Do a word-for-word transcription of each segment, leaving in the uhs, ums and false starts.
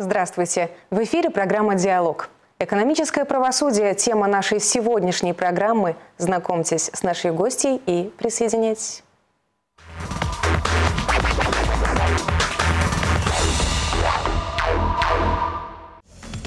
Здравствуйте! В эфире программа «Диалог». Экономическое правосудие – тема нашей сегодняшней программы. Знакомьтесь с нашей гостьей и присоединяйтесь.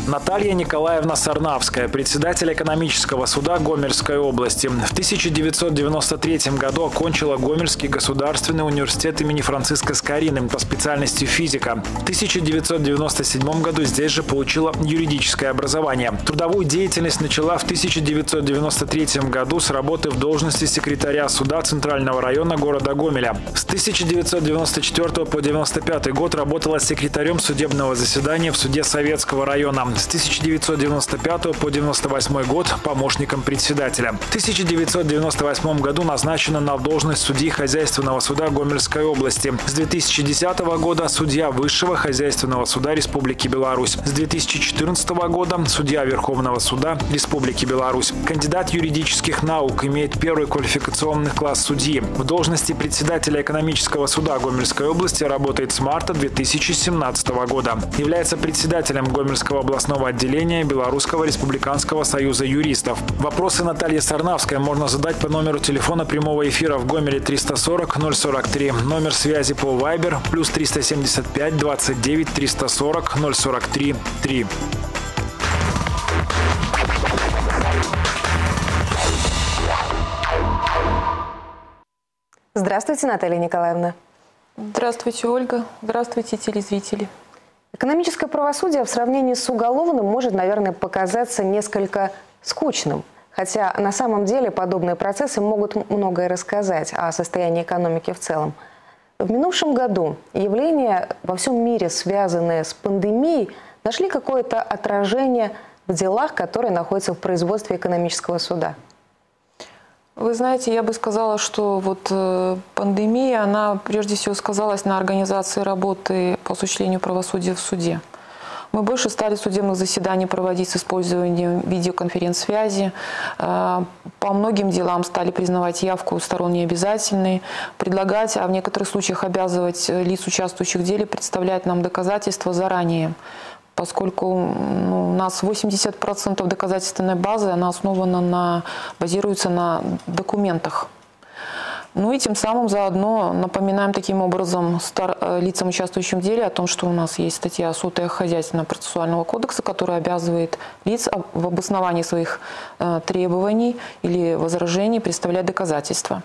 Наталья Николаевна Сарнавская, председатель экономического суда Гомельской области. В тысяча девятьсот девяносто третьем году окончила Гомельский государственный университет имени Франциска Скорины по специальности физика. В тысяча девятьсот девяносто седьмом году здесь же получила юридическое образование. Трудовую деятельность начала в тысяча девятьсот девяносто третьем году с работы в должности секретаря суда Центрального района города Гомеля. С тысяча девятьсот девяносто четвёртого по тысяча девятьсот девяносто пятый год работала секретарем судебного заседания в суде Советского района. С тысяча девятьсот девяносто пятого по тысяча девятьсот девяносто восьмой год помощником председателя. В тысяча девятьсот девяносто восьмом году назначена на должность судьи Хозяйственного суда Гомельской области. С две тысячи десятого года судья Высшего хозяйственного суда Республики Беларусь. С две тысячи четырнадцатого года судья Верховного суда Республики Беларусь. Кандидат юридических наук, имеет первый квалификационный класс судьи. В должности председателя экономического суда Гомельской области работает с марта две тысячи семнадцатого года. Является председателем Гомельского областного отделения Белорусского Республиканского Союза Юристов. Вопросы Натальи Сарнавской можно задать по номеру телефона прямого эфира в Гомеле триста сорок ноль сорок три, номер связи по Viber плюс триста семьдесят пять двадцать девять триста сорок ноль сорок три три. Здравствуйте, Наталья Николаевна. Здравствуйте, Ольга. Здравствуйте, телезрители. Экономическое правосудие в сравнении с уголовным может, наверное, показаться несколько скучным. Хотя на самом деле подобные процессы могут многое рассказать о состоянии экономики в целом. В минувшем году явления во всем мире, связанные с пандемией, нашли какое-то отражение в делах, которые находятся в производстве экономического суда. Вы знаете, я бы сказала, что вот пандемия, она прежде всего сказалась на организации работы по осуществлению правосудия в суде. Мы больше стали судебных заседаний проводить с использованием видеоконференц-связи. По многим делам стали признавать явку сторон необязательной, предлагать, а в некоторых случаях обязывать лиц, участвующих в деле, представлять нам доказательства заранее. Поскольку ну, у нас восемьдесят процентов доказательственной базы, она основана на, базируется на документах. Ну и тем самым заодно напоминаем таким образом стар, лицам, участвующим в деле, о том, что у нас есть статья сотая Хозяйственного процессуального кодекса, которая обязывает лиц в обосновании своих э, требований или возражений представлять доказательства.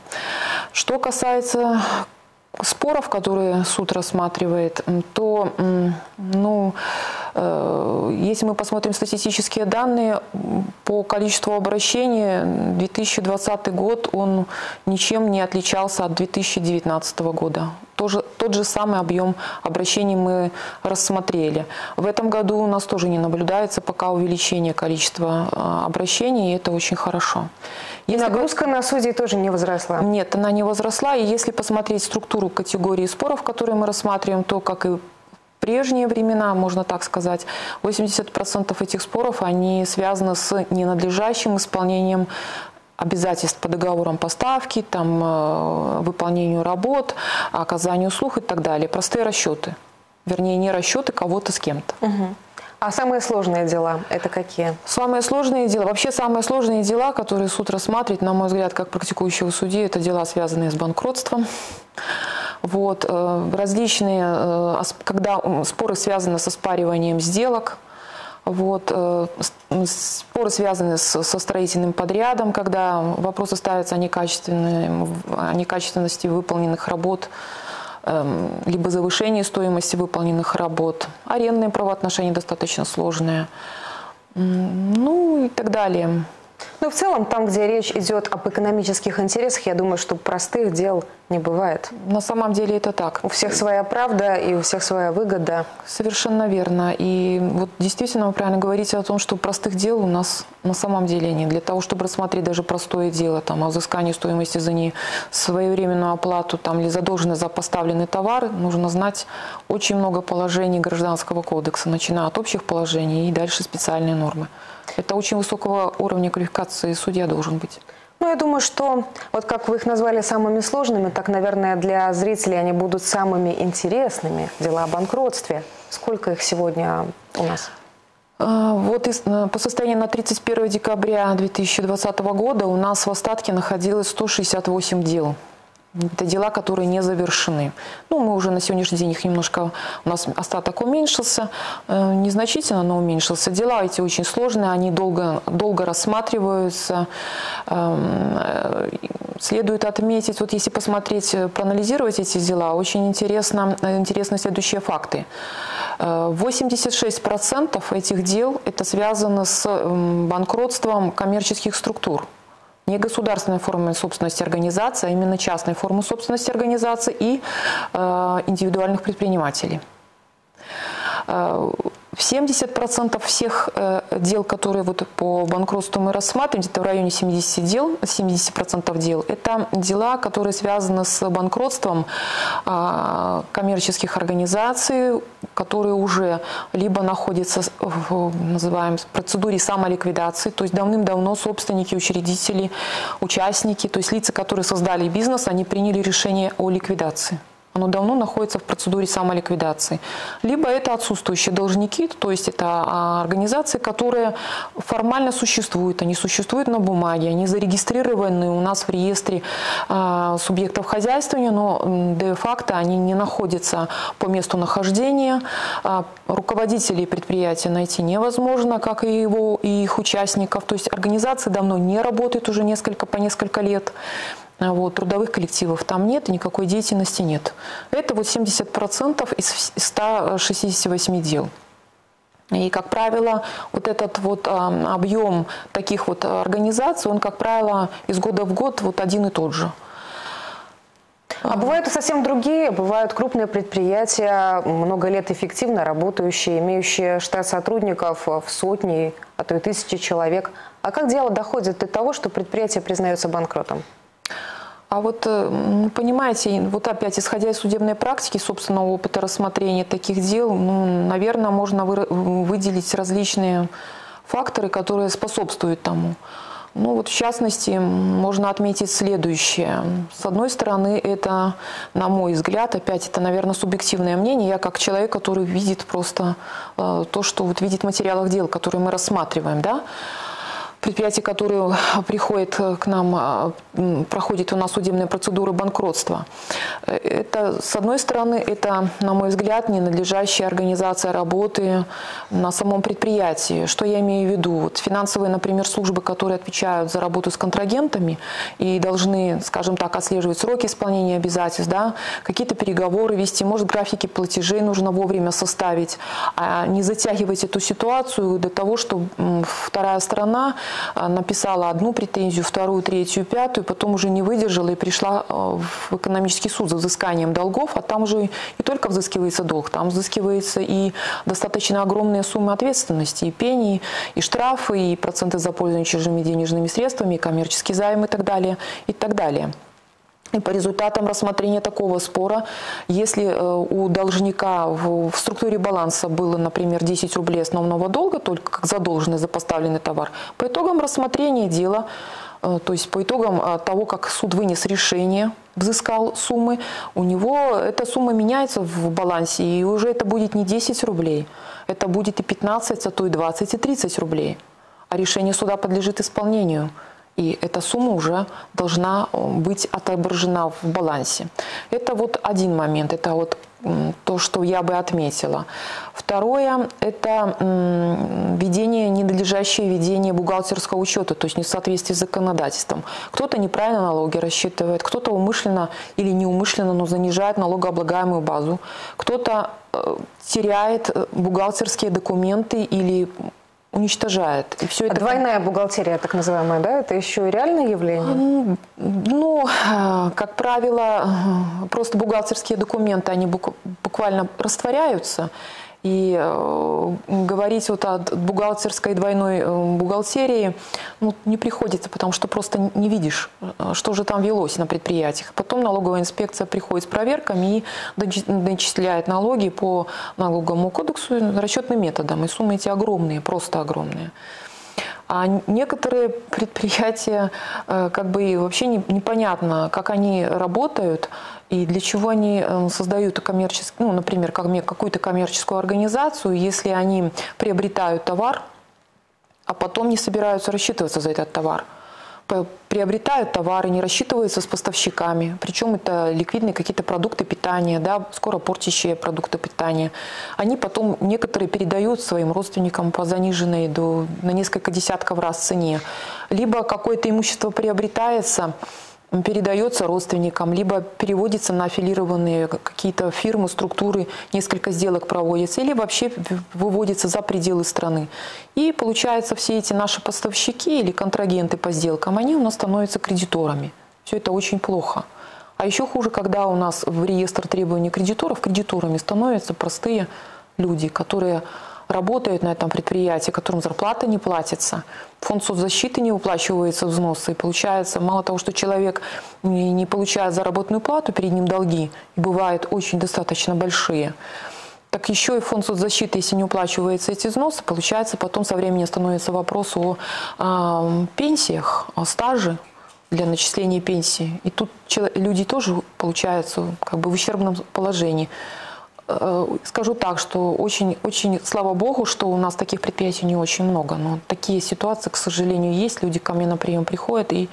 Что касается споров, которые суд рассматривает, то, ну, э, если мы посмотрим статистические данные по количеству обращений, две тысячи двадцатый год он ничем не отличался от две тысячи девятнадцатого года. Тоже, тот же самый объем обращений мы рассмотрели. В этом году у нас тоже не наблюдается пока увеличение количества обращений, и это очень хорошо. И нагрузка на судей тоже не возросла? Нет, она не возросла. И если посмотреть структуру категории споров, которые мы рассматриваем, то, как и в прежние времена, можно так сказать, восемьдесят процентов этих споров, они связаны с ненадлежащим исполнением обязательств по договорам поставки, там, выполнению работ, оказанию услуг и так далее. Простые расчеты. Вернее, не расчеты кого-то с кем-то. Угу. А самые сложные дела – это какие? Самые сложные дела. Вообще самые сложные дела, которые суд рассматривает, на мой взгляд, как практикующего судьи, это дела, связанные с банкротством. Вот. Различные, когда споры связаны со спариванием сделок. Вот, споры связаны с, со строительным подрядом, когда вопросы ставятся о, о некачественности выполненных работ, эм, либо завышении стоимости выполненных работ. Арендные правоотношения достаточно сложные, ну и так далее. Ну, в целом, там, где речь идет об экономических интересах, я думаю, что простых дел не бывает. На самом деле это так. У всех своя правда и у всех своя выгода. Совершенно верно. И вот действительно вы правильно говорите о том, что простых дел у нас на самом деле нет. Для того, чтобы рассмотреть даже простое дело, там, о взыскании стоимости за несвоевременную оплату там, или задолженность за поставленный товар, нужно знать очень много положений Гражданского кодекса, начиная от общих положений и дальше специальные нормы. Это очень высокого уровня квалификации судья должен быть. Ну, я думаю, что, вот как вы их назвали самыми сложными, так, наверное, для зрителей они будут самыми интересными. Дела о банкротстве. Сколько их сегодня у нас? Вот по состоянию на тридцать первое декабря две тысячи двадцатого года у нас в остатке находилось сто шестьдесят восемь дел. Это дела, которые не завершены. Ну, мы уже на сегодняшний день их немножко... У нас остаток уменьшился. Незначительно, но уменьшился. Дела эти очень сложные, они долго, долго рассматриваются. Следует отметить, вот если посмотреть, проанализировать эти дела, очень интересно, интересны следующие факты. восемьдесят шесть процентов этих дел это связано с банкротством коммерческих структур. Не государственной формы собственности организации, а именно частной формы собственности организации и э, индивидуальных предпринимателей. Э, семьдесят процентов всех э, дел, которые вот по банкротству мы рассматриваем, это в районе семидесяти дел, семьдесят процентов дел, это дела, которые связаны с банкротством э, коммерческих организаций, которые уже либо находятся в называем, процедуре самоликвидации, то есть давным-давно собственники, учредители, участники, то есть лица, которые создали бизнес, они приняли решение о ликвидации. Оно давно находится в процедуре самоликвидации. Либо это отсутствующие должники, то есть это организации, которые формально существуют, они существуют на бумаге, они зарегистрированы у нас в реестре субъектов хозяйствования, но де-факто они не находятся по месту нахождения. Руководителей предприятия найти невозможно, как и его и их участников. То есть организации давно не работают уже несколько, по несколько лет. Вот, трудовых коллективов там нет, никакой деятельности нет. Это вот семьдесят процентов из ста шестидесяти восьми дел. И, как правило, вот этот вот объем таких вот организаций, он, как правило, из года в год вот один и тот же. А бывают и совсем другие, бывают крупные предприятия, много лет эффективно работающие, имеющие штат сотрудников в сотни, а то и тысячи человек. А как дело доходит до того, что предприятие признается банкротом? А вот, понимаете, вот опять, исходя из судебной практики, собственного опыта рассмотрения таких дел, ну, наверное, можно вы, выделить различные факторы, которые способствуют тому. Ну, вот в частности, можно отметить следующее. С одной стороны, это, на мой взгляд, опять, это, наверное, субъективное мнение. Я как человек, который видит просто э, то, что вот, видит в материалах дел, которые мы рассматриваем, да? Предприятия, которые приходят к нам, проходит у нас судебная процедура банкротства. Это, с одной стороны, это, на мой взгляд, ненадлежащая организация работы на самом предприятии. Что я имею в виду? Вот финансовые, например, службы, которые отвечают за работу с контрагентами и должны, скажем так, отслеживать сроки исполнения обязательств, да, какие-то переговоры вести, может, графики платежей нужно вовремя составить, а не затягивать эту ситуацию до того, что вторая сторона написала одну претензию, вторую, третью, пятую, потом уже не выдержала и пришла в экономический суд за взысканием долгов, а там же не только взыскивается долг, там взыскивается и достаточно огромные суммы ответственности, и пени, и штрафы, и проценты за пользование чужими денежными средствами, и коммерческие займы и так далее, и так далее. И по результатам рассмотрения такого спора, если у должника в структуре баланса было, например, десять рублей основного долга, только как задолженность за поставленный товар, по итогам рассмотрения дела, то есть по итогам того, как суд вынес решение, взыскал суммы, у него эта сумма меняется в балансе, и уже это будет не десять рублей, это будет и пятнадцать, а то и двадцать, и тридцать рублей. А решение суда подлежит исполнению. И эта сумма уже должна быть отображена в балансе. Это вот один момент, это вот то, что я бы отметила. Второе, это ведение, ненадлежащее ведение бухгалтерского учета, то есть не в соответствии с законодательством. Кто-то неправильно налоги рассчитывает, кто-то умышленно или неумышленно, но занижает налогооблагаемую базу, кто-то теряет бухгалтерские документы или уничтожает. И все это... Двойная бухгалтерия, так называемая, да? Это еще и реальное явление? Ну, как правило, просто бухгалтерские документы, они буквально растворяются. И говорить вот о бухгалтерской двойной бухгалтерии ну, не приходится, потому что просто не видишь, что же там велось на предприятиях. Потом налоговая инспекция приходит с проверками и начисляет налоги по налоговому кодексу расчетным методом. И суммы эти огромные, просто огромные. А некоторые предприятия, как бы вообще непонятно, как они работают, И для чего они создают коммерческую, ну, например, какую-то коммерческую организацию, если они приобретают товар, а потом не собираются рассчитываться за этот товар. Приобретают товары, не рассчитываются с поставщиками, причем это ликвидные какие-то продукты питания, да, скоро портящие продукты питания. Они потом некоторые передают своим родственникам по заниженной до, на несколько десятков раз цене. Либо какое-то имущество приобретается, передается родственникам, либо переводится на аффилированные какие-то фирмы, структуры, несколько сделок проводится, или вообще выводится за пределы страны. И получается, все эти наши поставщики или контрагенты по сделкам, они у нас становятся кредиторами. Все это очень плохо. А еще хуже, когда у нас в реестр требований кредиторов кредиторами становятся простые люди, которые работают на этом предприятии, которым зарплата не платится, фонд соцзащиты не выплачиваются взносы. И получается, мало того, что человек не получает заработную плату, перед ним долги, и бывают очень достаточно большие, так еще и фонд соцзащиты, если не уплачиваются эти взносы, получается, потом со временем становится вопрос о э, пенсиях, о стаже для начисления пенсии. И тут люди тоже получаются как бы в ущербном положении. Скажу так, что очень, очень, слава богу, что у нас таких предприятий не очень много, но такие ситуации, к сожалению, есть. Люди ко мне на прием приходят, и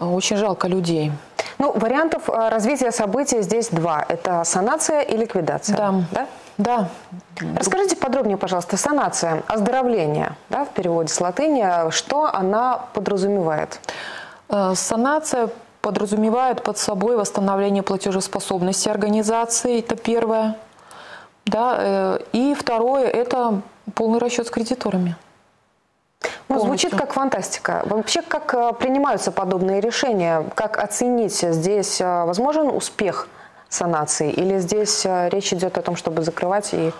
очень жалко людей. Ну, вариантов развития событий здесь два. Это санация и ликвидация. Да. Да? Да. Расскажите подробнее, пожалуйста, санация, оздоровление, да, в переводе с латыни, что она подразумевает? Санация подразумевает под собой восстановление платежеспособности организации, это первое. Да, и второе – это полный расчет с кредиторами. Ну, звучит как фантастика. Вообще, как принимаются подобные решения? Как оценить, здесь возможен успех санации? Или здесь речь идет о том, чтобы закрывать и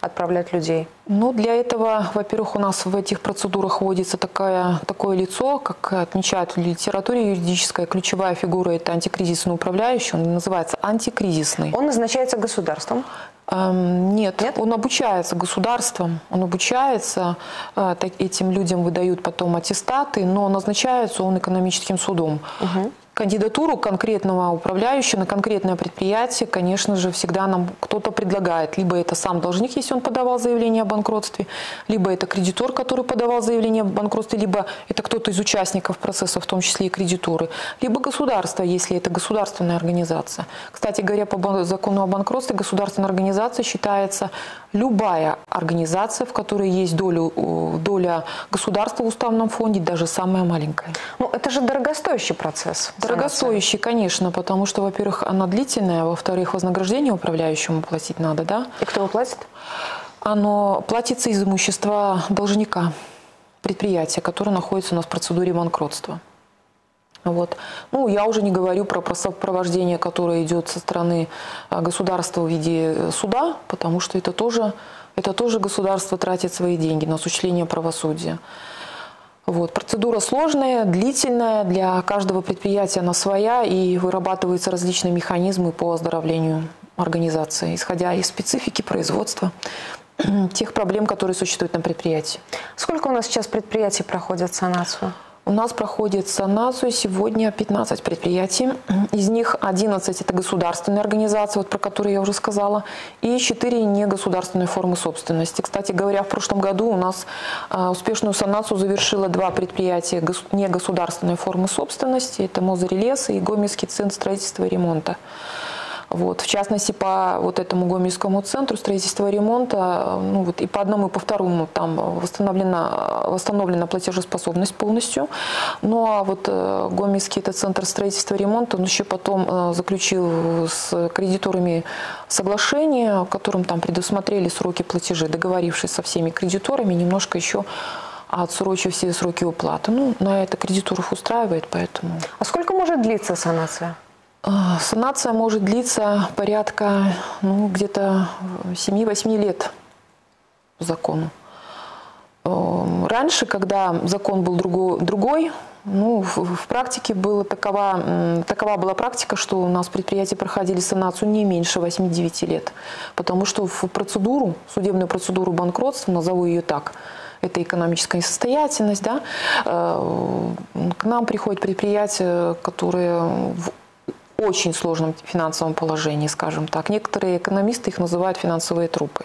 отправлять людей? Ну, для этого, во-первых, у нас в этих процедурах вводится такая, такое лицо, как отмечают в литературе юридическая ключевая фигура – это антикризисный управляющий, он называется антикризисный. Он назначается государством? Нет, Нет, он обучается государством, он обучается, этим людям выдают потом аттестаты, но назначается он экономическим судом. Угу. Кандидатуру конкретного управляющего на конкретное предприятие, конечно же, всегда нам кто-то предлагает. Либо это сам должник, если он подавал заявление о банкротстве, либо это кредитор, который подавал заявление о банкротстве, либо это кто-то из участников процесса, в том числе и кредиторы, либо государство, если это государственная организация. Кстати говоря, по закону о банкротстве государственная организация считается любая организация, в которой есть долю, доля государства в уставном фонде, даже самая маленькая. Ну, это же дорогостоящий процесс. Дорогостоящий, конечно, потому что, во-первых, она длительная, во-вторых, вознаграждение управляющему платить надо, да? И кто его платит? Оно платится из имущества должника предприятия, которое находится у нас в процедуре банкротства. Вот. Ну, я уже не говорю про сопровождение, которое идет со стороны государства в виде суда, потому что это тоже, это тоже государство тратит свои деньги на осуществление правосудия. Вот. Процедура сложная, длительная, для каждого предприятия она своя, и вырабатываются различные механизмы по оздоровлению организации, исходя из специфики производства, тех проблем, которые существуют на предприятии. Сколько у нас сейчас предприятий проходят санацию? У нас проходит санацию сегодня пятнадцать предприятий, из них одиннадцать – это государственные организации, вот про которые я уже сказала, и четыре негосударственные формы собственности. Кстати говоря, в прошлом году у нас успешную санацию завершило два предприятия негосударственной формы собственности – это Мозырь-Лес и Гомельский центр строительства и ремонта. Вот. В частности, по вот этому Гомельскому центру строительства и ремонта, ну, вот, и по одному, и по второму там восстановлена, восстановлена платежеспособность полностью. Ну а вот э, Гомельский это центр строительства и ремонта, он еще потом э, заключил с кредиторами соглашение, в котором там предусмотрели сроки платежей, договорившись со всеми кредиторами, немножко еще отсрочив все сроки уплаты. Ну, на это кредиторов устраивает, поэтому... А сколько может длиться санация? Санация может длиться порядка, ну, где-то семи-восьми лет по закону. Раньше, когда закон был другой, ну, в практике была такова, такова была практика, что у нас предприятия проходили санацию не меньше восьми-девяти лет. Потому что в процедуру, судебную процедуру банкротства, назову ее так, это экономическая несостоятельность, да, к нам приходят предприятия, которые... в очень сложном финансовом положении, скажем так. Некоторые экономисты их называют финансовые трупы.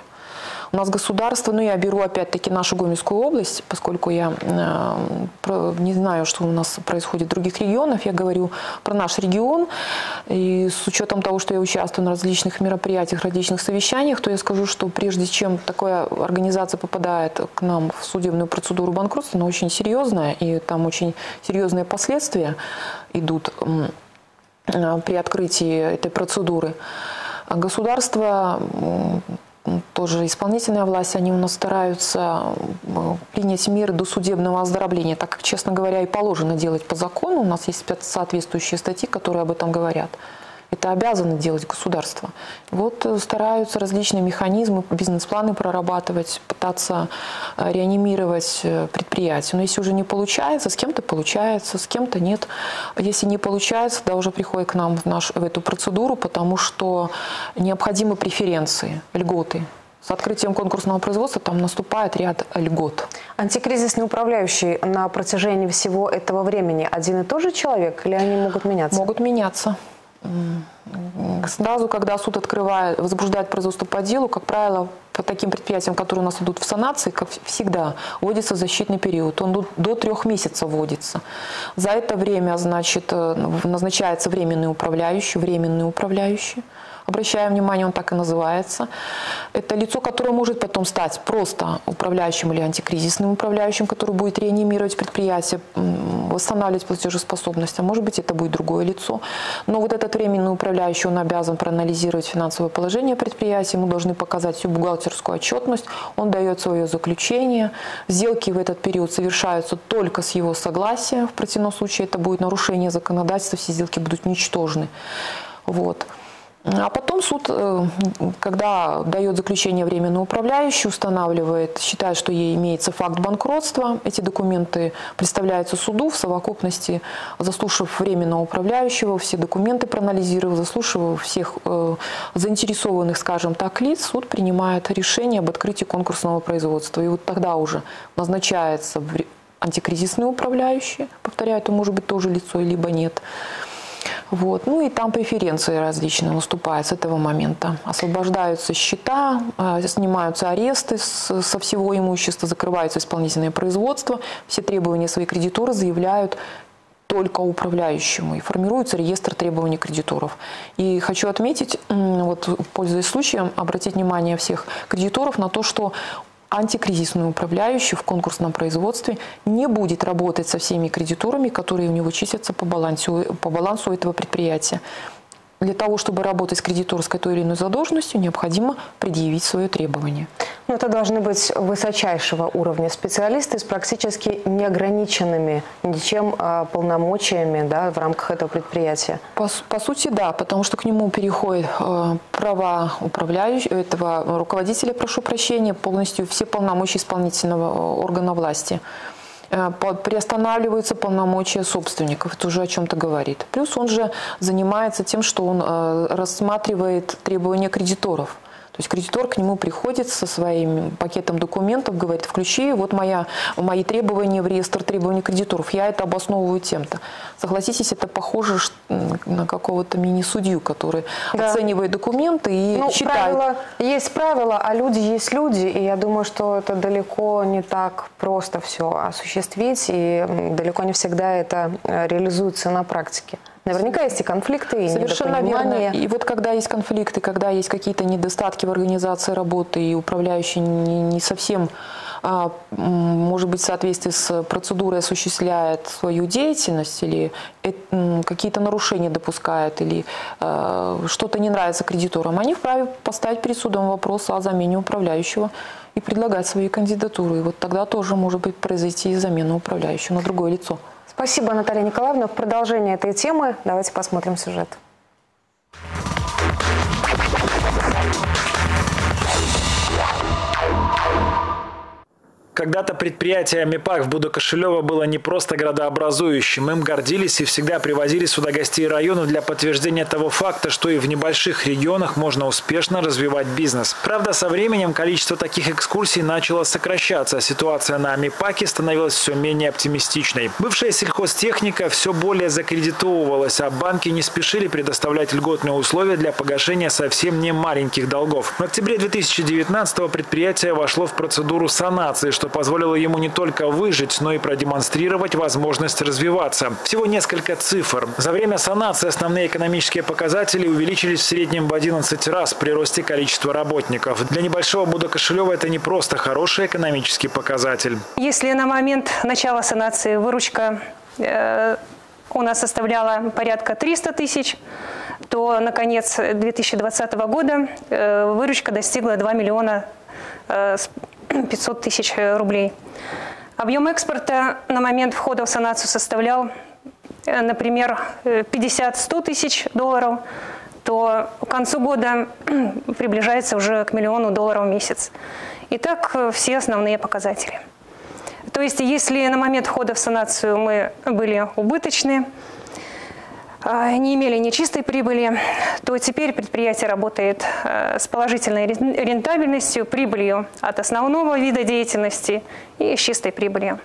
У нас государство, ну я беру опять-таки нашу Гомельскую область, поскольку я э, про, не знаю, что у нас происходит в других регионах, я говорю про наш регион, и с учетом того, что я участвую на различных мероприятиях, различных совещаниях, то я скажу, что прежде чем такая организация попадает к нам в судебную процедуру банкротства, она очень серьезная, и там очень серьезные последствия идут э, э, при открытии этой процедуры. А государство... Э, Тоже исполнительная власть, они у нас стараются принять меры до судебного оздоровления, так как, честно говоря, и положено делать по закону. У нас есть соответствующие статьи, которые об этом говорят. Это обязано делать государство. Вот стараются различные механизмы, бизнес-планы прорабатывать, пытаться реанимировать предприятие. Но если уже не получается, с кем-то получается, с кем-то нет. Если не получается, да, уже приходит к нам в, наш, в эту процедуру, потому что необходимы преференции, льготы. С открытием конкурсного производства там наступает ряд льгот. Антикризисный управляющий на протяжении всего этого времени один и тот же человек или они могут меняться? Могут меняться. Сразу, когда суд открывает, возбуждает производство по делу, как правило, по таким предприятиям, которые у нас идут в санации, как всегда, вводится защитный период. Он до трех месяцев вводится. За это время, значит, назначается временный управляющий, временный управляющий. Обращаем внимание, он так и называется. Это лицо, которое может потом стать просто управляющим или антикризисным управляющим, который будет реанимировать предприятие, восстанавливать платежеспособность. А может быть, это будет другое лицо. Но вот этот временный управляющий, он обязан проанализировать финансовое положение предприятия, ему должны показать всю бухгалтерскую отчетность, он дает свое заключение. Сделки в этот период совершаются только с его согласия. В противном случае это будет нарушение законодательства, все сделки будут ничтожны. Вот. А потом суд, когда дает заключение временно управляющий, устанавливает, считает, что ей имеется факт банкротства. Эти документы представляются суду в совокупности, заслушав временно управляющего, все документы проанализировав, заслушав всех заинтересованных, скажем так, лиц, суд принимает решение об открытии конкурсного производства. И вот тогда уже назначается антикризисный управляющий, повторяю, это может быть тоже лицо, либо нет. Вот. Ну и там преференции различные наступают с этого момента. Освобождаются счета, снимаются аресты со всего имущества, закрываются исполнительные производства. Все требования своей кредитуры заявляют только управляющему. И формируется реестр требований кредиторов. И хочу отметить, вот, пользуясь случаем, обратить внимание всех кредиторов на то, что антикризисный управляющий в конкурсном производстве не будет работать со всеми кредиторами, которые у него числятся по балансу, по балансу этого предприятия. Для того, чтобы работать с кредиторской той или иной задолженностью, необходимо предъявить свое требование. Но это должны быть высочайшего уровня специалисты с практически неограниченными ничем а, полномочиями, да, в рамках этого предприятия. По, по сути, да, потому что к нему переходят э, права управляющего, этого руководителя, прошу прощения, полностью все полномочия исполнительного органа власти. Приостанавливаются полномочия собственников, это уже о чем-то говорит. Плюс он же занимается тем, что он рассматривает требования кредиторов. То есть кредитор к нему приходит со своим пакетом документов, говорит, включи вот моя, мои требования в реестр требований кредиторов, я это обосновываю тем-то. Согласитесь, это похоже на какого-то мини-судью, который да. оценивает документы и ну, считает. Правило, есть правила, а люди есть люди, и я думаю, что это далеко не так просто все осуществить, и далеко не всегда это реализуется на практике. Наверняка есть и конфликты, и совершенно верно. И вот когда есть конфликты, когда есть какие-то недостатки в организации работы, и управляющий не, не совсем, а, может быть, в соответствии с процедурой осуществляет свою деятельность, или какие-то нарушения допускает, или а, что-то не нравится кредиторам, они вправе поставить перед судом вопрос о замене управляющего и предлагать свои кандидатуры. И вот тогда тоже может быть произойти замена управляющего на другое лицо. Спасибо, Наталья Николаевна. В продолжение этой темы давайте посмотрим сюжет. Когда-то предприятие Амипак в Буда-Кошелево было не просто градообразующим. Им гордились и всегда привозили сюда гостей района для подтверждения того факта, что и в небольших регионах можно успешно развивать бизнес. Правда, со временем количество таких экскурсий начало сокращаться, а ситуация на Амипаке становилась все менее оптимистичной. Бывшая сельхозтехника все более закредитовывалась, а банки не спешили предоставлять льготные условия для погашения совсем не маленьких долгов. В октябре две тысячи девятнадцатого предприятие вошло в процедуру санации, что позволило ему не только выжить, но и продемонстрировать возможность развиваться. Всего несколько цифр. За время санации основные экономические показатели увеличились в среднем в одиннадцать раз при росте количества работников. Для небольшого Буда-Кошелева это не просто хороший экономический показатель. Если на момент начала санации выручка э, у нас составляла порядка трёхсот тысяч, то на конец две тысячи двадцатого года э, выручка достигла двух миллионов пятисот тысяч рублей. Объем экспорта на момент входа в санацию составлял, например, пятьдесят-сто тысяч долларов, то к концу года приближается уже к миллиону долларов в месяц. И так все основные показатели. То есть, если на момент входа в санацию мы были убыточны, не имели ни чистой прибыли, то теперь предприятие работает с положительной рентабельностью, прибылью от основного вида деятельности и с чистой прибылью.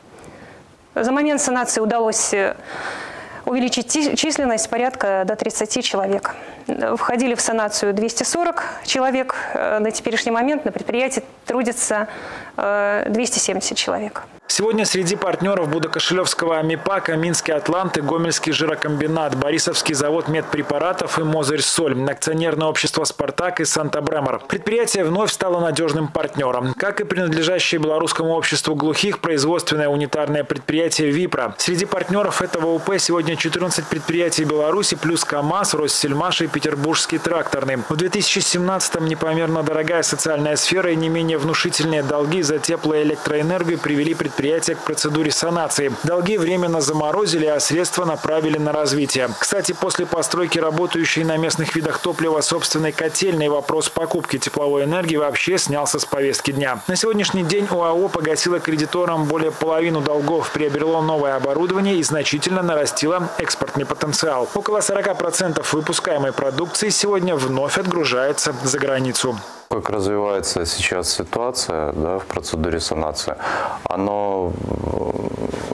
За момент санации удалось увеличить численность порядка до тридцати человек. Входили в санацию двести сорок человек, на теперешний момент на предприятии трудится двести семьдесят человек. Сегодня среди партнеров Буда-Кошелевского Амипака Минский Атлант и Гомельский жирокомбинат, Борисовский завод медпрепаратов и Мозырь-Соль, акционерное общество «Спартак» и «Санта-Бремор». Предприятие вновь стало надежным партнером. Как и принадлежащее Белорусскому обществу глухих, производственное унитарное предприятие «Випра». Среди партнеров этого УП сегодня четырнадцать предприятий Беларуси, плюс КАМАЗ, Россельмаш и Петербургский тракторный. В две тысячи семнадцатом непомерно дорогая социальная сфера и не менее внушительные долги за тепло и электроэнергию привели предприятие к процедуре санации. Долги временно заморозили, а средства направили на развитие. Кстати, после постройки работающей на местных видах топлива собственной котельной вопрос покупки тепловой энергии вообще снялся с повестки дня. На сегодняшний день ОАО погасило кредиторам более половину долгов, приобрело новое оборудование и значительно нарастило экспортный потенциал. Около сорока процентов выпускаемой продукции сегодня вновь отгружается за границу. Как развивается сейчас ситуация, да, в процедуре санации, оно,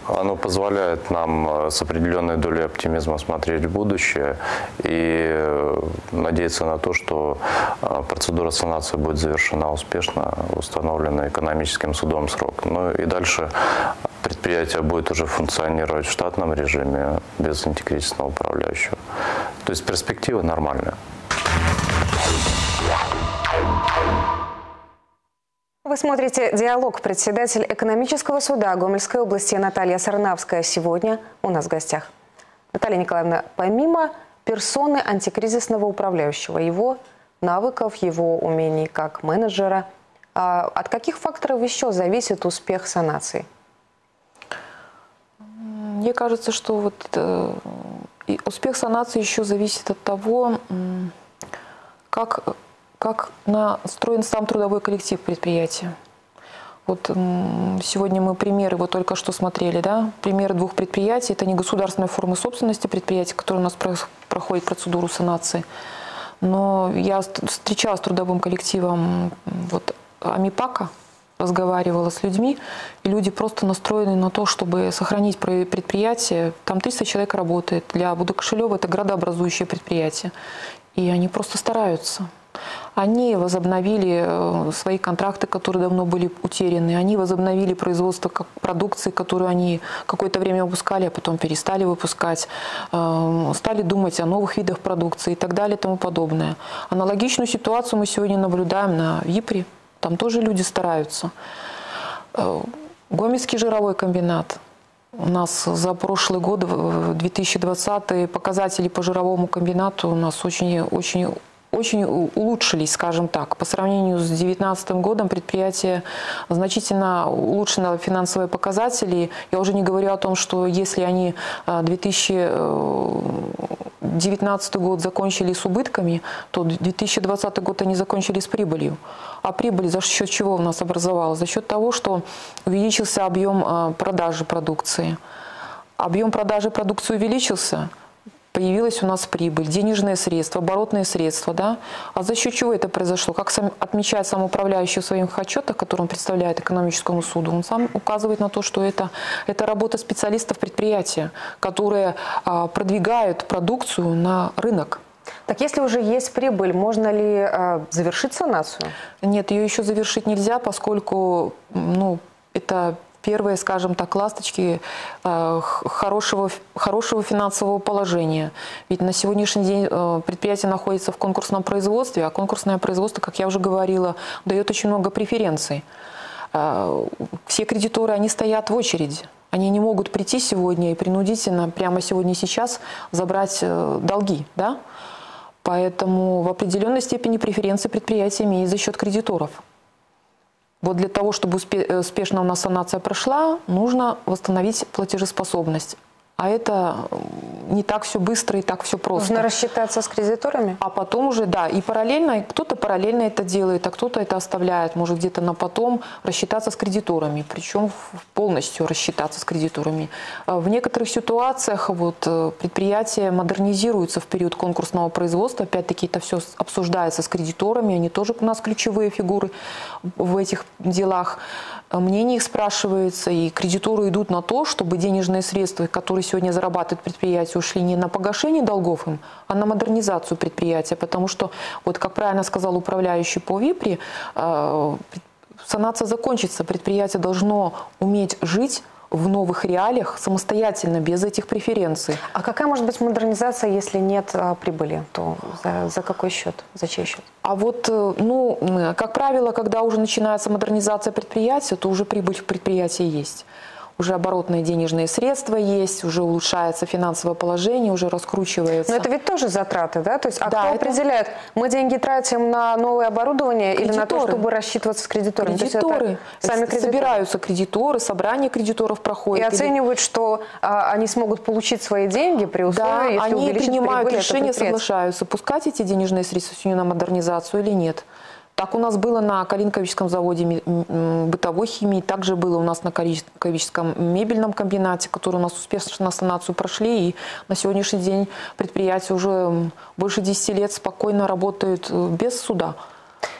оно позволяет нам с определенной долей оптимизма смотреть в будущее и надеяться на то, что процедура санации будет завершена успешно, установлена экономическим судом срок. Ну и дальше предприятие будет уже функционировать в штатном режиме без антикризисного управляющего. То есть перспективы нормальные. Вы смотрите «Диалог». Председатель экономического суда Гомельской области Наталья Сарнавская сегодня у нас в гостях. Наталья Николаевна, помимо персоны антикризисного управляющего, его навыков, его умений как менеджера, от каких факторов еще зависит успех санации? Мне кажется, что вот успех санации еще зависит от того, как... как настроен сам трудовой коллектив предприятия. Вот сегодня мы примеры вот только что смотрели, да, примеры двух предприятий. Это не государственная форма собственности предприятий, которые у нас проходит процедуру санации. Но я встречалась с трудовым коллективом вот Амипака, разговаривала с людьми, и люди просто настроены на то, чтобы сохранить предприятие. Там триста человек работает. Для Буда-Кошелева это градообразующее предприятие. И они просто стараются. Они возобновили свои контракты, которые давно были утеряны. Они возобновили производство продукции, которую они какое-то время выпускали, а потом перестали выпускать. Стали думать о новых видах продукции и так далее и тому подобное. Аналогичную ситуацию мы сегодня наблюдаем на Випре. Там тоже люди стараются. Гомельский жировой комбинат. У нас за прошлый год, две тысячи двадцатый, показатели по жировому комбинату у нас очень, очень очень улучшились, скажем так. По сравнению с две тысячи девятнадцатым годом предприятие значительно улучшило финансовые показатели. Я уже не говорю о том, что если они две тысячи девятнадцатый год закончили с убытками, то две тысячи двадцатый год они закончили с прибылью. А прибыль за счет чего у нас образовалась? За счет того, что увеличился объем продажи продукции. Объем продажи продукции увеличился, появилась у нас прибыль, денежные средства, оборотные средства. Да? А за счет чего это произошло? Как сам, отмечает самоуправляющий в своих отчетах, который он представляет экономическому суду, он сам указывает на то, что это, это работа специалистов предприятия, которые а, продвигают продукцию на рынок. Так если уже есть прибыль, можно ли а, завершить санацию? Нет, ее еще завершить нельзя, поскольку ну, это... первые, скажем так, ласточки хорошего, хорошего финансового положения. Ведь на сегодняшний день предприятие находится в конкурсном производстве, а конкурсное производство, как я уже говорила, дает очень много преференций. Все кредиторы, они стоят в очереди. Они не могут прийти сегодня и принудительно, прямо сегодня и сейчас, забрать долги, да? Поэтому в определенной степени преференции предприятия имеет за счет кредиторов. Вот для того, чтобы успешно у нас санация прошла, нужно восстановить платежеспособность. А это не так все быстро и так все просто. Нужно рассчитаться с кредиторами? А потом уже, да, и параллельно, кто-то параллельно это делает, а кто-то это оставляет, может где-то на потом рассчитаться с кредиторами, причем полностью рассчитаться с кредиторами. В некоторых ситуациях вот, предприятия модернизируются в период конкурсного производства, опять-таки это все обсуждается с кредиторами, они тоже у нас ключевые фигуры в этих делах. Мнение их спрашивается, и кредиторы идут на то, чтобы денежные средства, которые сегодня зарабатывают предприятие, ушли не на погашение долгов им, а на модернизацию предприятия. Потому что, вот как правильно сказал управляющий по Випре, санация закончится, предприятие должно уметь жить в новых реалиях самостоятельно, без этих преференций. А какая может быть модернизация, если нет а, прибыли? То за, за какой счет? За чей счет? А вот, ну, как правило, когда уже начинается модернизация предприятия, то уже прибыль в предприятии есть. Уже оборотные денежные средства есть, уже улучшается финансовое положение, уже раскручивается. Но это ведь тоже затраты, да? То есть, а да, кто это... определяет, мы деньги тратим на новое оборудование кредиторы. Или на то, чтобы рассчитываться с кредиторами? Кредиторы. То есть, это сами кредиторы. Собираются кредиторы, собрание кредиторов проходит. И оценивают, или... что а, они смогут получить свои деньги при условии, да, если они принимают прибыль, решение, соглашаются, пускать эти денежные средства на модернизацию или нет. Так у нас было на Калинковичском заводе бытовой химии, также было у нас на Калинковичском мебельном комбинате, который у нас успешно на санацию прошли. И на сегодняшний день предприятие уже больше десяти лет спокойно работает без суда.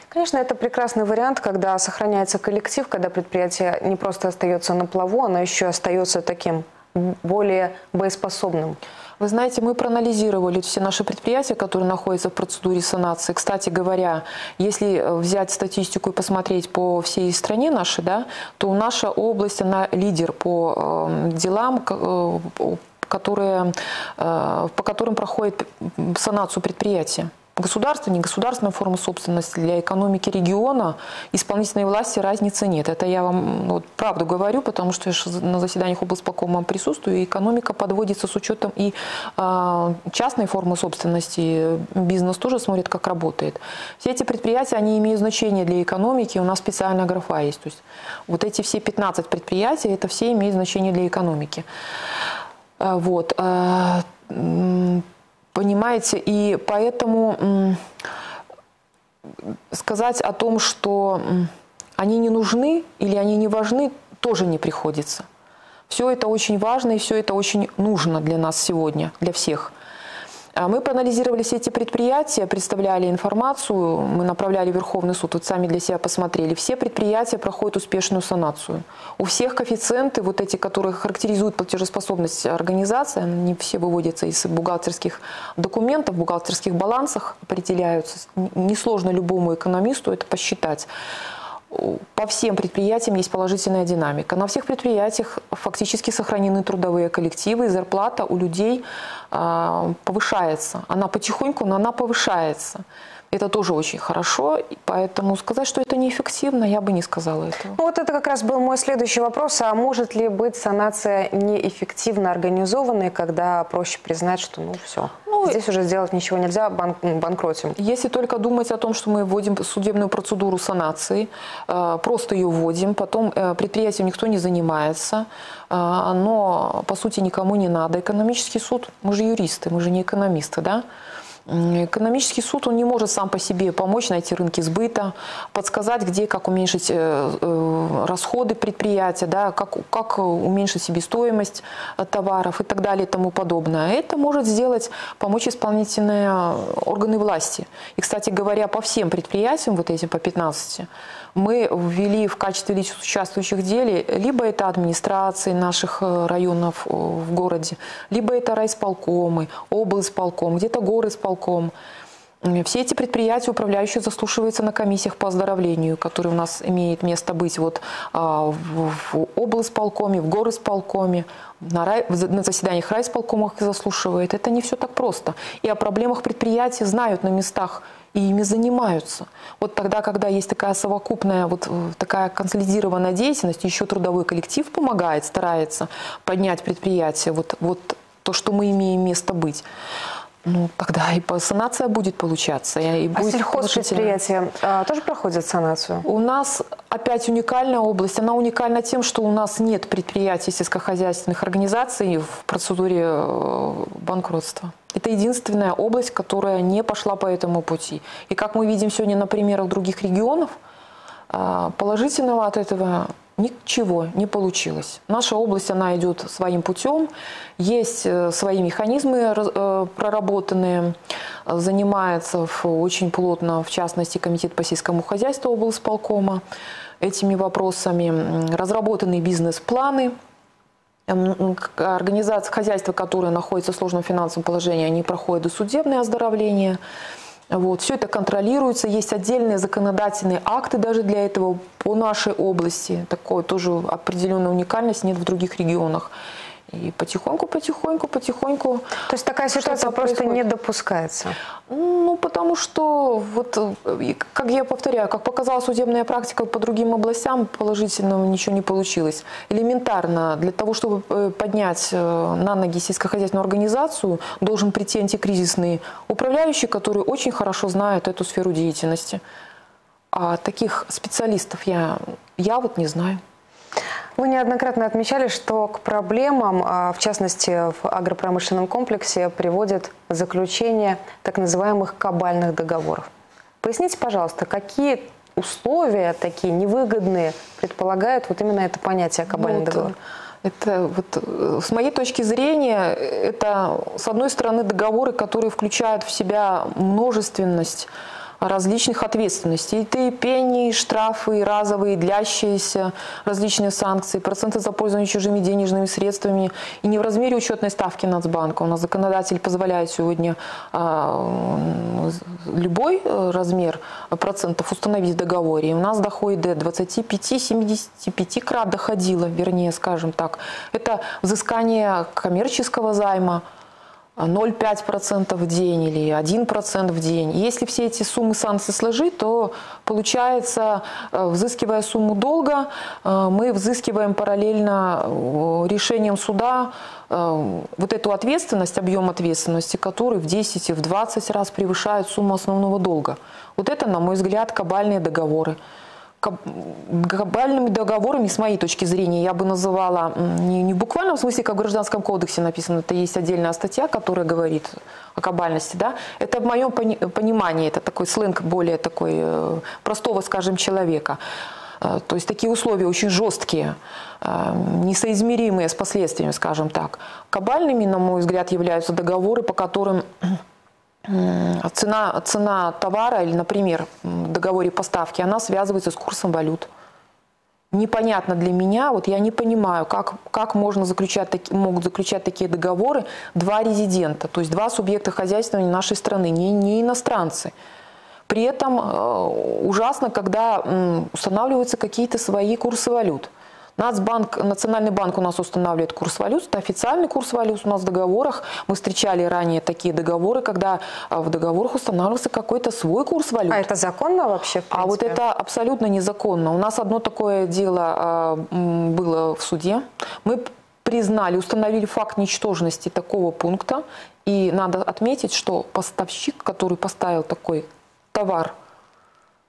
Конечно, это прекрасный вариант, когда сохраняется коллектив, когда предприятие не просто остается на плаву, оно еще остается таким более боеспособным. Вы знаете, мы проанализировали все наши предприятия, которые находятся в процедуре санации. Кстати говоря, если взять статистику и посмотреть по всей стране нашей, да, то наша область, она лидер по делам, которые, по которым проходит санацию предприятия. Государство, не государственная форма собственности, для экономики региона, исполнительной власти разницы нет. Это я вам вот, правду говорю, потому что я на заседаниях облсполкома присутствую, и экономика подводится с учетом и э, частной формы собственности, бизнес тоже смотрит, как работает. Все эти предприятия, они имеют значение для экономики, у нас специальная графа есть. То есть вот эти все пятнадцать предприятий, это все имеют значение для экономики. Вот. Понимаете, и поэтому сказать о том, что они не нужны или они не важны, тоже не приходится. Все это очень важно и все это очень нужно для нас сегодня, для всех. Мы проанализировали все эти предприятия, представляли информацию, мы направляли в Верховный суд, вот сами для себя посмотрели. Все предприятия проходят успешную санацию. У всех коэффициенты, вот эти, которые характеризуют платежеспособность организации, они все выводятся из бухгалтерских документов, в бухгалтерских балансах определяются. Несложно любому экономисту это посчитать. По всем предприятиям есть положительная динамика. На всех предприятиях фактически сохранены трудовые коллективы, и зарплата у людей э, повышается. Она потихоньку, но она повышается. Это тоже очень хорошо, поэтому сказать, что это неэффективно, я бы не сказала этого. Вот это как раз был мой следующий вопрос. А может ли быть санация неэффективно организованной, когда проще признать, что ну все, ну, здесь уже сделать ничего нельзя, банк, банкротим? Если только думать о том, что мы вводим судебную процедуру санации, просто ее вводим, потом предприятием никто не занимается, оно по сути никому не надо. Экономический суд, мы же юристы, мы же не экономисты, да? Экономический суд, он не может сам по себе помочь найти рынки сбыта, подсказать, где, как уменьшить расходы предприятия, да, как, как уменьшить себестоимость товаров и так далее и тому подобное. Это может сделать, помочь исполнительные органы власти. И, кстати говоря, по всем предприятиям, вот этим по пятнадцати, мы ввели в качестве лиц участвующих в деле, либо это администрации наших районов в городе, либо это райисполкомы, облсполком, где-то горисполком. Все эти предприятия управляющие заслушиваются на комиссиях по оздоровлению, которые у нас имеет место быть вот, в облсполкоме, в горисполкоме, на, рай, на заседаниях райисполкомов заслушивают. Это не все так просто. И о проблемах предприятий знают на местах. И ими занимаются. Вот тогда, когда есть такая совокупная, вот такая консолидированная деятельность, еще трудовой коллектив помогает, старается поднять предприятие, вот, вот то, что мы имеем место быть. Ну, тогда и санация будет получаться. И будет а сельхозпредприятия а, тоже проходят санацию? У нас опять уникальная область. Она уникальна тем, что у нас нет предприятий сельскохозяйственных организаций в процедуре банкротства. Это единственная область, которая не пошла по этому пути. И как мы видим сегодня на примерах других регионов, положительного от этого ничего не получилось. Наша область, она идет своим путем, есть свои механизмы проработанные, занимается очень плотно, в частности, комитет по сельскому хозяйству облсполкома этими вопросами, разработаны бизнес-планы. Организации хозяйства, которые находятся в сложном финансовом положении, они проходят досудебное оздоровление. Вот. Все это контролируется, есть отдельные законодательные акты даже для этого по нашей области. Такое тоже определенная уникальность, нет в других регионах. И потихоньку, потихоньку, потихоньку... То есть такая ситуация просто происходит. Не допускается? Ну, потому что, вот, как я повторяю, как показала судебная практика по другим областям, положительного ничего не получилось. Элементарно, для того, чтобы поднять на ноги сельскохозяйственную организацию, должен прийти антикризисный управляющий, который очень хорошо знает эту сферу деятельности. А таких специалистов я, я вот не знаю. Вы неоднократно отмечали, что к проблемам, в частности в агропромышленном комплексе, приводит заключение так называемых кабальных договоров. Поясните, пожалуйста, какие условия такие невыгодные предполагают вот именно это понятие кабальных ну, договоров? Это, вот, с моей точки зрения, это, с одной стороны, договоры, которые включают в себя множественность различных ответственностей. Это и пени, и штрафы, и разовые, и длящиеся, различные санкции, проценты за пользование чужими денежными средствами. И не в размере учетной ставки Нацбанка. У нас законодатель позволяет сегодня э, любой размер процентов установить в договоре. И у нас доходит до двадцати пяти — семидесяти пяти крат доходило, вернее, скажем так. Это взыскание коммерческого займа. ноль целых пять десятых процента в день или один процент в день. Если все эти суммы санкций сложить, то получается, взыскивая сумму долга, мы взыскиваем параллельно решением суда вот эту ответственность, объем ответственности, который в десять и в двадцать раз превышает сумму основного долга. Вот это, на мой взгляд, кабальные договоры. Кабальными договорами, с моей точки зрения, я бы называла не, не в буквальном смысле, как в Гражданском кодексе написано, это есть отдельная статья, которая говорит о кабальности, да? Это в моем пони понимании, это такой сленг более такой э, простого, скажем, человека. Э, то есть такие условия очень жесткие, э, несоизмеримые с последствиями, скажем так. Кабальными, на мой взгляд, являются договоры, по которым... Цена, цена товара или, например, в договоре поставки, она связывается с курсом валют. Непонятно для меня, вот я не понимаю, как, как можно заключать, могут заключать такие договоры два резидента, то есть два субъекта хозяйствования нашей страны, не, не иностранцы. При этом ужасно, когда устанавливаются какие-то свои курсы валют. Нацбанк, Национальный банк у нас устанавливает курс валют, это официальный курс валют у нас в договорах. Мы встречали ранее такие договоры, когда в договорах устанавливался какой-то свой курс валют. А это законно вообще? А вот это абсолютно незаконно. У нас одно такое дело было в суде. Мы признали, установили факт ничтожности такого пункта. И надо отметить, что поставщик, который поставил такой товар,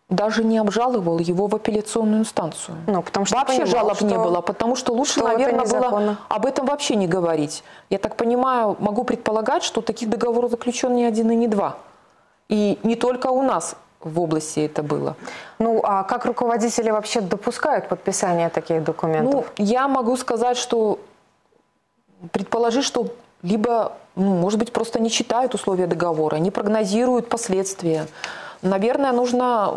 даже не обжаловал его в апелляционную инстанцию. Ну, потому что вообще понимал, жалоб что... не было, потому что лучше, что наверное, было об этом вообще не говорить. Я так понимаю, могу предполагать, что таких договоров заключен не один и не два. И не только у нас в области это было. Ну, а как руководители вообще допускают подписание таких документов? Ну, я могу сказать, что предположи, что либо, ну, может быть, просто не читают условия договора, не прогнозируют последствия. Наверное, нужно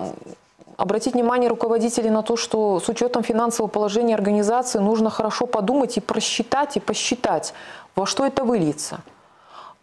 обратить внимание руководителей на то, что с учетом финансового положения организации нужно хорошо подумать и просчитать, и посчитать, во что это выльется.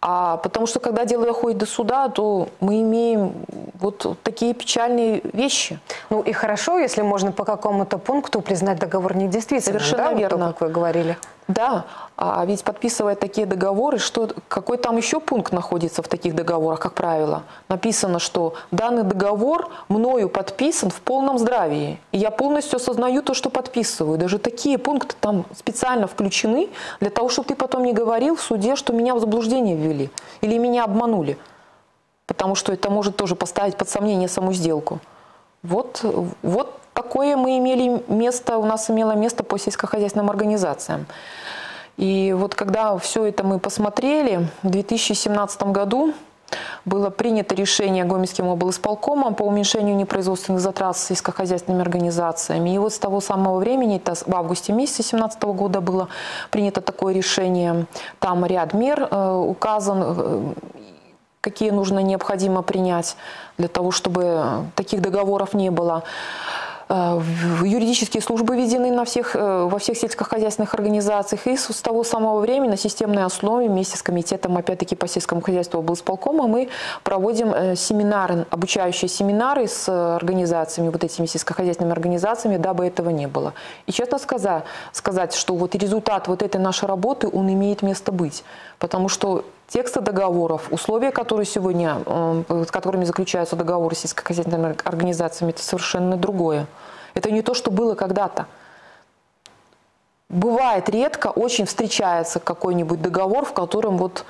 А потому что, когда дело доходит до суда, то мы имеем вот такие печальные вещи. Ну и хорошо, если можно по какому-то пункту признать договор недействительным. Совершенно да, верно. Вот то, как вы говорили. Да, а ведь подписывая такие договоры, что, какой там еще пункт находится в таких договорах, как правило? Написано, что данный договор мною подписан в полном здравии. И я полностью осознаю то, что подписываю. Даже такие пункты там специально включены, для того, чтобы ты потом не говорил в суде, что меня в заблуждение ввели или меня обманули. Потому что это может тоже поставить под сомнение саму сделку. Вот, вот такое мы имели место, у нас имело место по сельскохозяйственным организациям. И вот когда все это мы посмотрели, в две тысячи семнадцатом году было принято решение Гомельским облисполкомом по уменьшению непроизводственных затрат с сельскохозяйственными организациями. И вот с того самого времени, это в августе месяце две тысячи семнадцатого года было принято такое решение, там ряд мер э, указан, э, какие нужно необходимо принять для того, чтобы таких договоров не было. Юридические службы введены на всех, во всех сельскохозяйственных организациях. И с того самого времени на системной основе вместе с комитетом, опять-таки, по сельскому хозяйству облисполкома мы проводим семинары, обучающие семинары с организациями, вот этими сельскохозяйственными организациями, дабы этого не было. И честно сказать, сказать, что вот результат вот этой нашей работы, он имеет место быть. Потому что тексты договоров, условия, которые сегодня, с которыми заключаются договоры с сельскохозяйственными организациями, это совершенно другое. Это не то, что было когда-то. Бывает редко, очень встречается какой-нибудь договор, в котором вот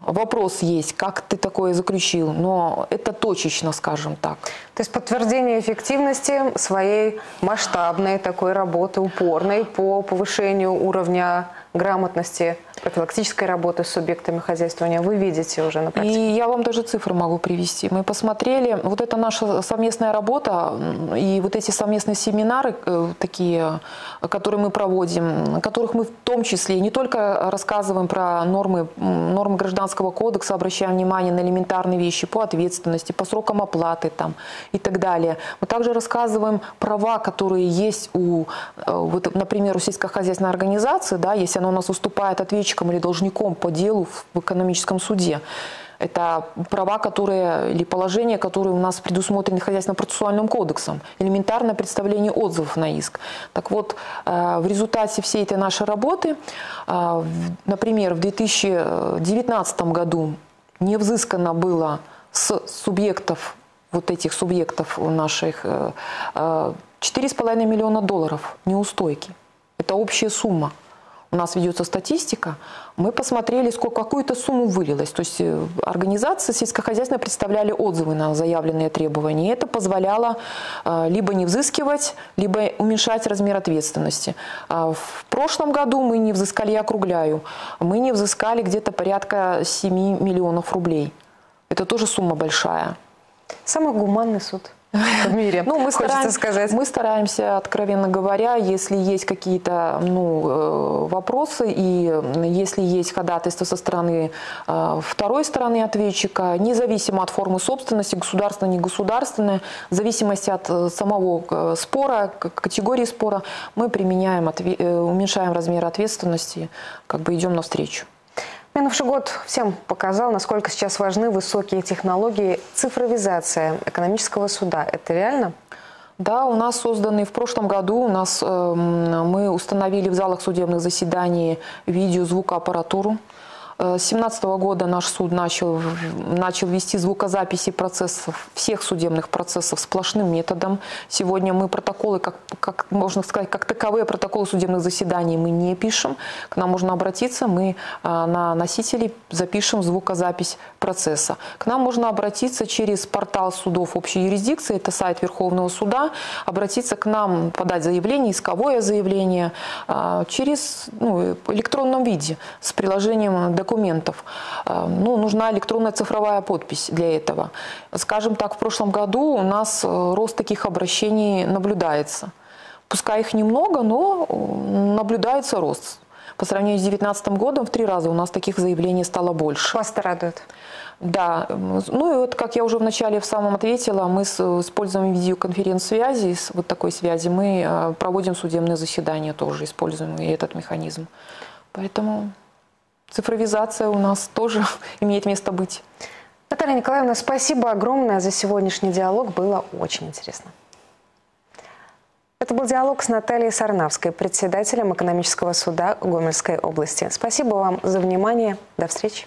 вопрос есть, как ты такое заключил, но это точечно, скажем так. То есть подтверждение эффективности своей масштабной такой работы, упорной по повышению уровня грамотности профилактической работы с субъектами хозяйствования вы видите уже на практике. И я вам даже цифры могу привести. Мы посмотрели, вот это наша совместная работа и вот эти совместные семинары, такие, которые мы проводим, которых мы в том числе не только рассказываем про нормы, нормы Гражданского кодекса, обращаем внимание на элементарные вещи по ответственности, по срокам оплаты там, и так далее. Мы также рассказываем права, которые есть у, вот, например, у сельскохозяйственной организации, да, если она у нас выступает ответчиком или должником по делу в экономическом суде. Это права, которые или положения, которые у нас предусмотрены Хозяйственно-процессуальным кодексом. Элементарное представление отзывов на иск. Так вот, в результате всей этой нашей работы, например, в две тысячи девятнадцатом году не взыскано было с субъектов, вот этих субъектов наших, четыре с половиной миллиона долларов неустойки. Это общая сумма. У нас ведется статистика, мы посмотрели, сколько, какую-то сумму вылилось. То есть организации сельскохозяйственные представляли отзывы на заявленные требования. И это позволяло либо не взыскивать, либо уменьшать размер ответственности. В прошлом году мы не взыскали, я округляю, мы не взыскали где-то порядка семи миллионов рублей. Это тоже сумма большая. Самый гуманный суд в мире, ну, мы, стараем, сказать. мы стараемся, откровенно говоря, если есть какие-то ну, вопросы и если есть ходатайство со стороны второй стороны ответчика, независимо от формы собственности, государственная, не государственная, в зависимости от самого спора, категории спора, мы применяем, уменьшаем размер ответственности, как бы идем навстречу. Минувший год всем показал, насколько сейчас важны высокие технологии, цифровизация экономического суда. Это реально? Да, у нас созданы в прошлом году, у нас, э, мы установили в залах судебных заседаний видео-звукоаппаратуру. с две тысячи семнадцатого года наш суд начал, начал вести звукозаписи процессов, всех судебных процессов сплошным методом. Сегодня мы протоколы, как, как можно сказать, как таковые протоколы судебных заседаний мы не пишем. К нам можно обратиться, мы на носителей запишем звукозапись процесса. К нам можно обратиться через портал судов общей юрисдикции, это сайт Верховного суда, обратиться к нам, подать заявление, исковое заявление через, ну, в электронном виде с приложением документов. Ну, нужна электронная цифровая подпись для этого. Скажем так, в прошлом году у нас рост таких обращений наблюдается. Пускай их немного, но наблюдается рост. По сравнению с две тысячи девятнадцатым годом в три раза у нас таких заявлений стало больше. Вас радует. Да. Ну и вот, как я уже вначале в самом ответила, мы с используем видеоконференц-связи, вот такой связи, мы проводим судебные заседания тоже, используем и этот механизм. Поэтому... цифровизация у нас тоже имеет место быть. Наталья Николаевна, спасибо огромное за сегодняшний диалог. Было очень интересно. Это был диалог с Натальей Сарнавской, председателем экономического суда Гомельской области. Спасибо вам за внимание. До встречи.